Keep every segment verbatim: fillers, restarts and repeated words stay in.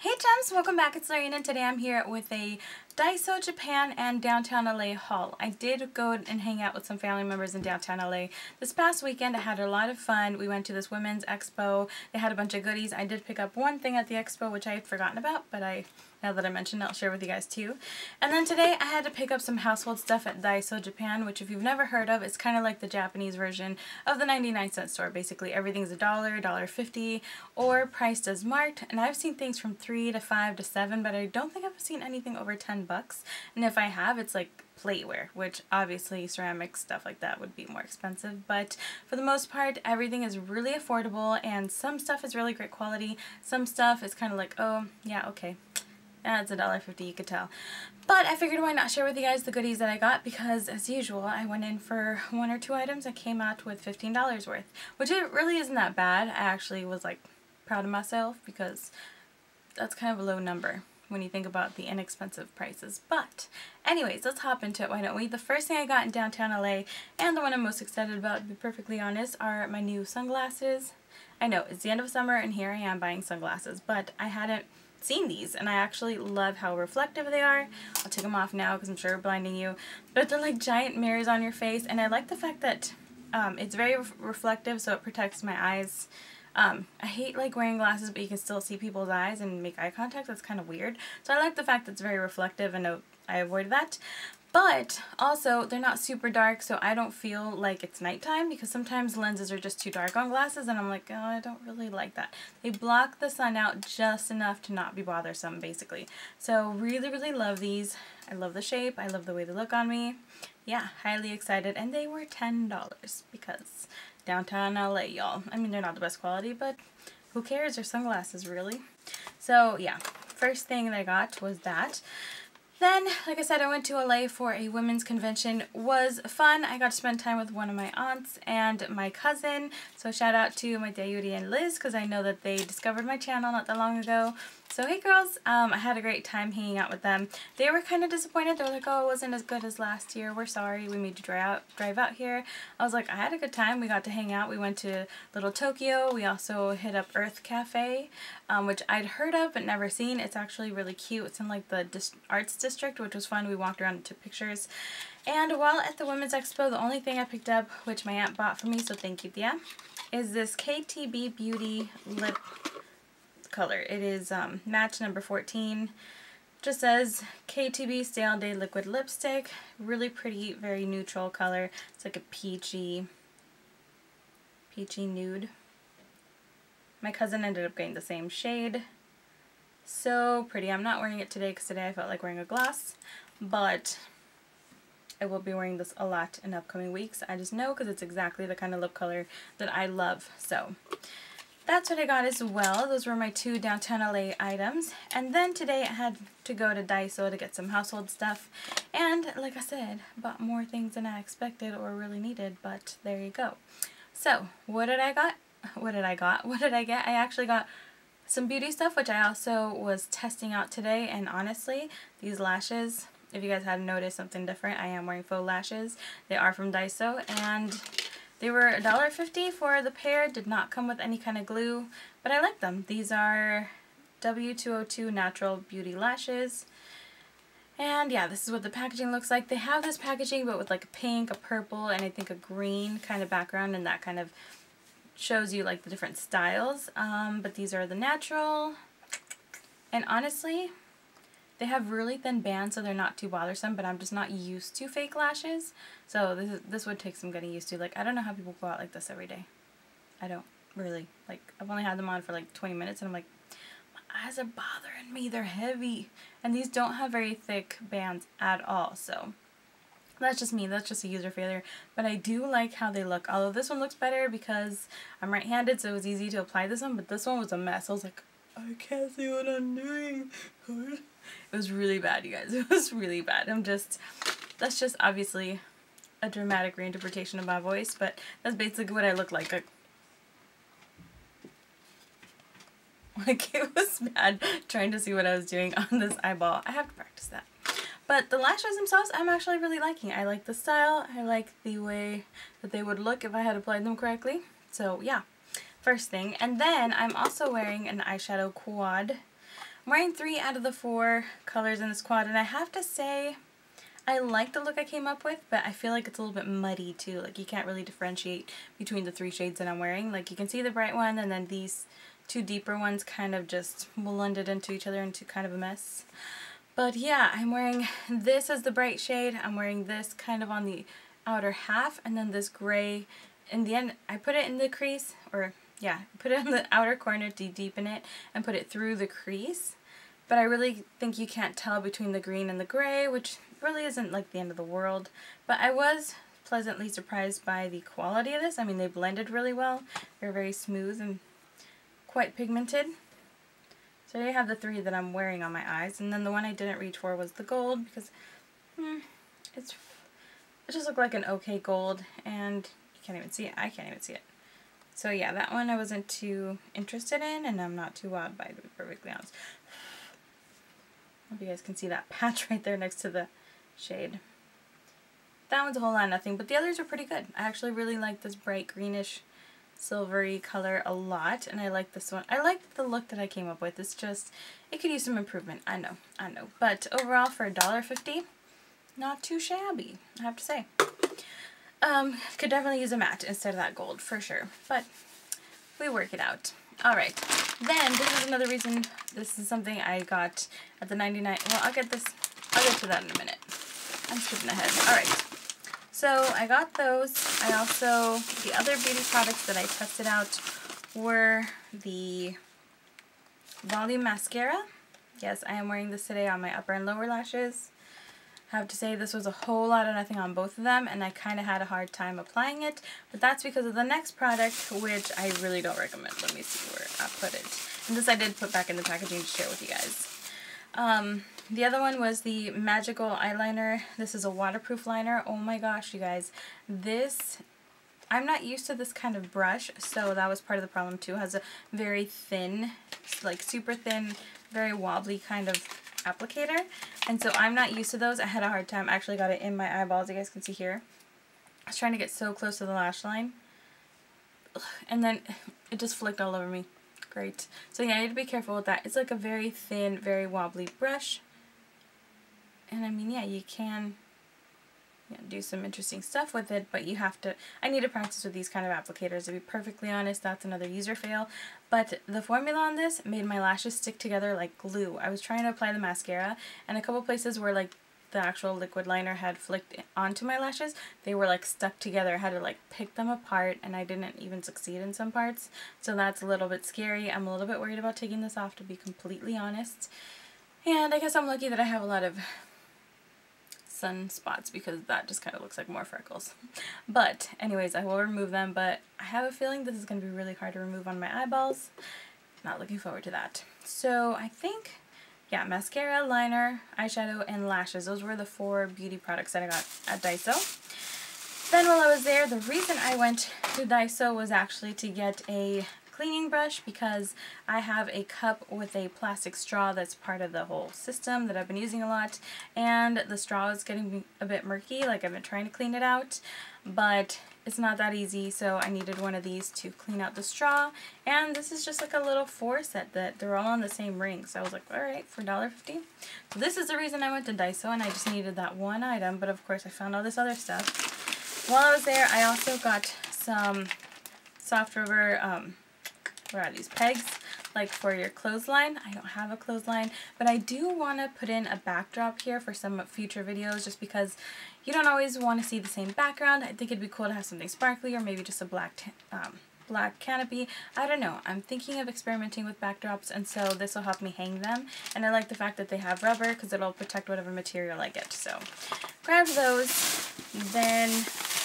Hey gems, welcome back, it's Lorraine, and today I'm here with a Daiso Japan and Downtown L A haul. I did go and hang out with some family members in Downtown L A this past weekend. I had a lot of fun. We went to this women's expo. They had a bunch of goodies. I did pick up one thing at the expo which I had forgotten about, but I, now that I mentioned it, I'll share with you guys too. And then today I had to pick up some household stuff at Daiso Japan, which if you've never heard of, it's kind of like the Japanese version of the ninety-nine cent store. Basically everything's a dollar, a dollar fifty, or priced as marked. And I've seen things from three to five to seven, but I don't think I've seen anything over ten bucks, and if I have, it's like plateware, which obviously ceramic stuff like that would be more expensive, but for the most part everything is really affordable, and some stuff is really great quality, some stuff is kind of like, oh yeah, okay, that's a dollar fifty, you could tell. But I figured why not share with you guys the goodies that I got, because as usual I went in for one or two items. I came out with fifteen dollars worth, which it really isn't that bad. I actually was like proud of myself, because that's kind of a low number when you think about the inexpensive prices. But anyways, let's hop into it, why don't we? The first thing I got in Downtown L A, and the one I'm most excited about, to be perfectly honest, are my new sunglasses. I know, it's the end of summer and here I am buying sunglasses, but I hadn't seen these, and I actually love how reflective they are. I'll take them off now because I'm sure we're blinding you, but they're like giant mirrors on your face, and I like the fact that um, it's very re- reflective, so it protects my eyes. Um, I hate like wearing glasses but you can still see people's eyes and make eye contact. That's kind of weird. So I like the fact that it's very reflective, and I avoid that. But also they're not super dark, so I don't feel like it's nighttime, because sometimes lenses are just too dark on glasses and I'm like, oh, I don't really like that. They block the sun out just enough to not be bothersome, basically. So really, really love these. I love the shape. I love the way they look on me. Yeah, highly excited. And they were ten dollars because Downtown L A, y'all. I mean, they're not the best quality, but who cares? They're sunglasses, really. So yeah, first thing that I got was that. Then, like I said, I went to L A for a women's convention. Was fun. I got to spend time with one of my aunts and my cousin. So shout out to my Tia Yuri and Liz, because I know that they discovered my channel not that long ago. So hey girls, um, I had a great time hanging out with them. They were kind of disappointed. They were like, oh, it wasn't as good as last year. We're sorry. We made you drive out, drive out here. I was like, I had a good time. We got to hang out. We went to Little Tokyo. We also hit up Earth Cafe, um, which I'd heard of but never seen. It's actually really cute. It's in like the dis arts district, which was fun. We walked around and took pictures. And while at the Women's Expo, the only thing I picked up, which my aunt bought for me, so thank you, Tia, is this K T B Beauty lip color. It is um, match number fourteen. Just says K T B Stay All Day Liquid Lipstick. Really pretty, very neutral color. It's like a peachy, peachy nude. My cousin ended up getting the same shade. So pretty. I'm not wearing it today because today I felt like wearing a gloss, but I will be wearing this a lot in upcoming weeks. I just know because it's exactly the kind of lip color that I love. So that's what I got as well. Those were my two Downtown L A items. And then today I had to go to Daiso to get some household stuff. And like I said, bought more things than I expected or really needed, but there you go. So what did I got? What did I got? What did I get? I actually got some beauty stuff, which I also was testing out today. And honestly, these lashes, if you guys hadn't noticed something different, I am wearing faux lashes. They are from Daiso, and they were a dollar fifty for the pair, did not come with any kind of glue, but I like them. These are W two oh two Natural Beauty Lashes. And yeah, this is what the packaging looks like. They have this packaging, but with like a pink, a purple, and I think a green kind of background, and that kind of shows you like the different styles. Um, but these are the natural, and honestly, they have really thin bands, so they're not too bothersome, but I'm just not used to fake lashes. So this is, this would take some getting used to. Like, I don't know how people go out like this every day. I don't, really. Like, I've only had them on for like twenty minutes, and I'm like, my eyes are bothering me. They're heavy. And these don't have very thick bands at all, so that's just me. That's just a user failure. But I do like how they look. Although this one looks better because I'm right-handed, so it was easy to apply this one, but this one was a mess. I was like, I can't see what I'm doing. It was really bad, you guys. It was really bad. I'm just, that's just obviously a dramatic reinterpretation of my voice, but that's basically what I look like. Like, like it was bad trying to see what I was doing on this eyeball. I have to practice that. But the lashes themselves, I'm actually really liking. I like the style. I like the way that they would look if I had applied them correctly. So yeah, first thing. And then I'm also wearing an eyeshadow quad, I'm wearing three out of the four colors in this quad, and I have to say I like the look I came up with, but I feel like it's a little bit muddy too. Like, you can't really differentiate between the three shades that I'm wearing. Like, you can see the bright one, and then these two deeper ones kind of just blended into each other into kind of a mess. But yeah, I'm wearing this as the bright shade. I'm wearing this kind of on the outer half, and then this gray in the end. I put it in the crease, or yeah, put it in the outer corner to deepen it and put it through the crease. But I really think you can't tell between the green and the gray, which really isn't like the end of the world. But I was pleasantly surprised by the quality of this. I mean, they blended really well. They're very smooth and quite pigmented. So I have the three that I'm wearing on my eyes. And then the one I didn't reach for was the gold, because hmm, it's it just looked like an okay gold, and you can't even see it. I can't even see it. So yeah, that one I wasn't too interested in, and I'm not too wild by it, to be perfectly honest. I hope you guys can see that patch right there next to the shade. That one's a whole lot of nothing, but the others are pretty good. I actually really like this bright greenish silvery color a lot, and I like this one. I like the look that I came up with. It's just, it could use some improvement. I know, I know. But overall, for a dollar fifty, not too shabby, I have to say. Um, could definitely use a matte instead of that gold, for sure. But we work it out. Alright, then this is another reason, this is something I got at the ninety-nine, well I'll get this, I'll get to that in a minute. I'm skipping ahead. Alright, so I got those. I also, the other beauty products that I tested out were the Volume Mascara. Yes, I am wearing this today on my upper and lower lashes. I have to say this was a whole lot of nothing on both of them, and I kind of had a hard time applying it, but that's because of the next product, which I really don't recommend. Let me see where I put it. And this I did put back in the packaging to share with you guys. Um, the other one was the Magical Eyeliner. This is a waterproof liner. Oh my gosh, you guys. This, I'm not used to this kind of brush, so that was part of the problem too. It has a very thin, like super thin, very wobbly kind of applicator, and so I'm not used to those. I had a hard time. I actually got it in my eyeballs, you guys can see here. I was trying to get so close to the lash line, and then it just flicked all over me. Great. So yeah, I need to be careful with that. It's like a very thin, very wobbly brush, and I mean, yeah, you can you know, do some interesting stuff with it, but you have to, I need to practice with these kind of applicators, to be perfectly honest. That's another user fail. But the formula on this made my lashes stick together like glue. I was trying to apply the mascara, and a couple places where like the actual liquid liner had flicked onto my lashes, they were like stuck together. I had to like pick them apart, and I didn't even succeed in some parts. So that's a little bit scary. I'm a little bit worried about taking this off, to be completely honest. And I guess I'm lucky that I have a lot of sun spots, because that just kind of looks like more freckles. But anyways, I will remove them, but I have a feeling this is going to be really hard to remove on my eyeballs. Not looking forward to that. So I think, yeah, mascara, liner, eyeshadow, and lashes. Those were the four beauty products that I got at Daiso. Then while I was there, the reason I went to Daiso was actually to get a cleaning brush, because I have a cup with a plastic straw that's part of the whole system that I've been using a lot, and the straw is getting a bit murky. Like, I've been trying to clean it out, but it's not that easy, so I needed one of these to clean out the straw. And this is just like a little four set that they're all on the same ring, so I was like, alright, for a dollar fifty. So this is the reason I went to Daiso, and I just needed that one item, but of course I found all this other stuff. While I was there, I also got some soft rubber um, Where are these pegs? Like for your clothesline. I don't have a clothesline, but I do want to put in a backdrop here for some future videos, just because you don't always want to see the same background. I think it'd be cool to have something sparkly, or maybe just a black um, black canopy. I don't know. I'm thinking of experimenting with backdrops, and so this will help me hang them. And I like the fact that they have rubber, because it'll protect whatever material I get. So grab those. Then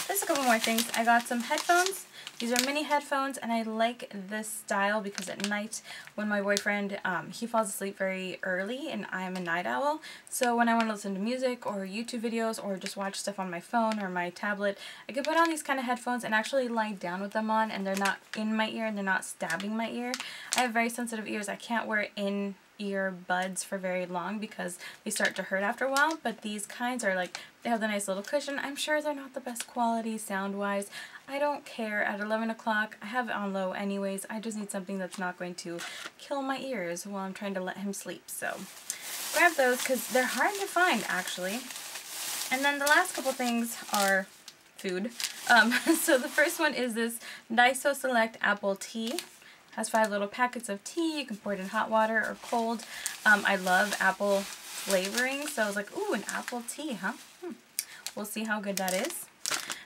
there's a couple more things. I got some headphones. These are mini headphones, and I like this style because at night, when my boyfriend, um, he falls asleep very early, and I'm a night owl, so when I want to listen to music or YouTube videos or just watch stuff on my phone or my tablet, I can put on these kind of headphones and actually lie down with them on, and they're not in my ear and they're not stabbing my ear. I have very sensitive ears. I can't wear in earbuds for very long because they start to hurt after a while, but these kinds are like, they have the nice little cushion. I'm sure they're not the best quality sound wise. I don't care. At eleven o'clock I have it on low anyways. I just need something that's not going to kill my ears while I'm trying to let him sleep. So grab those because they're hard to find actually. And then the last couple things are food. Um, so the first one is this Daiso Select Apple Tea. Has five little packets of tea. You can pour it in hot water or cold. Um, I love apple flavoring, so I was like, ooh, an apple tea, huh? Hmm. We'll see how good that is.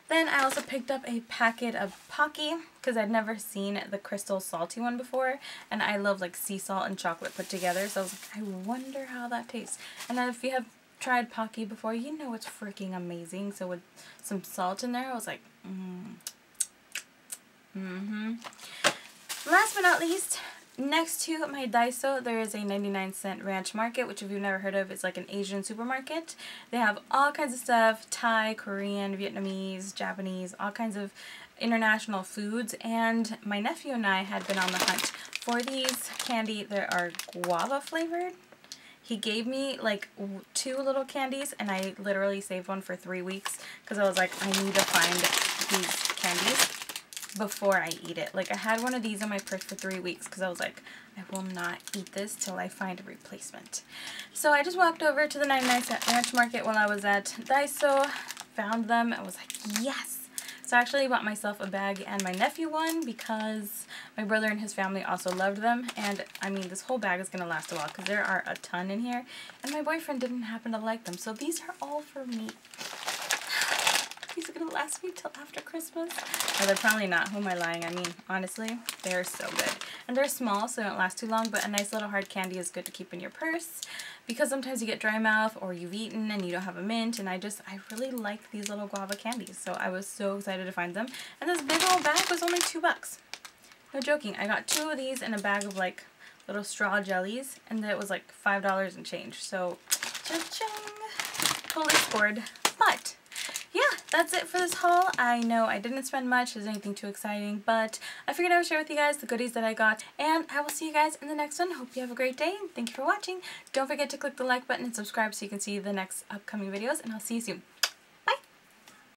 Then I also picked up a packet of Pocky because I'd never seen the crystal salty one before, and I love like sea salt and chocolate put together, so I was like, I wonder how that tastes. And then if you have tried Pocky before, you know it's freaking amazing. So with some salt in there, I was like, mm. mm-hmm. Last but not least, next to my Daiso, there is a ninety-nine cent ranch market, which if you've never heard of, it's like an Asian supermarket. They have all kinds of stuff, Thai, Korean, Vietnamese, Japanese, all kinds of international foods. And my nephew and I had been on the hunt for these candy that are guava flavored. He gave me like two little candies, and I literally saved one for three weeks because I was like, I need to find these candies before I eat it. Like, I had one of these in my purse for three weeks because I was like, I will not eat this till I find a replacement. So I just walked over to the ninety-nine cent ranch market while I was at Daiso, found them, and was like, yes! So I actually bought myself a bag and my nephew one because my brother and his family also loved them. And I mean, this whole bag is going to last a while because there are a ton in here. And my boyfriend didn't happen to like them, so these are all for me. These are going to last me till after Christmas. No, they're probably not. Who am I lying? I mean, honestly, they're so good. And they're small, so they don't last too long, but a nice little hard candy is good to keep in your purse because sometimes you get dry mouth or you've eaten and you don't have a mint, and I just, I really like these little guava candies, so I was so excited to find them. And this big old bag was only two bucks. No joking. I got two of these in a bag of, like, little straw jellies, and it was, like, five dollars and change. So, cha-ching! Totally scored. But yeah, that's it for this haul. I know I didn't spend much, there's anything too exciting, but I figured I would share with you guys the goodies that I got, and I will see you guys in the next one. Hope you have a great day, and thank you for watching. Don't forget to click the like button and subscribe so you can see the next upcoming videos, and I'll see you soon.